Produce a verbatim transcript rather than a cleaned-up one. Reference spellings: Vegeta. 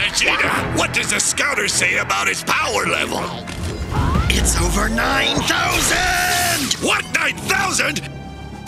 Vegeta, what does the scouter say about his power level? It's over nine thousand! What, nine thousand?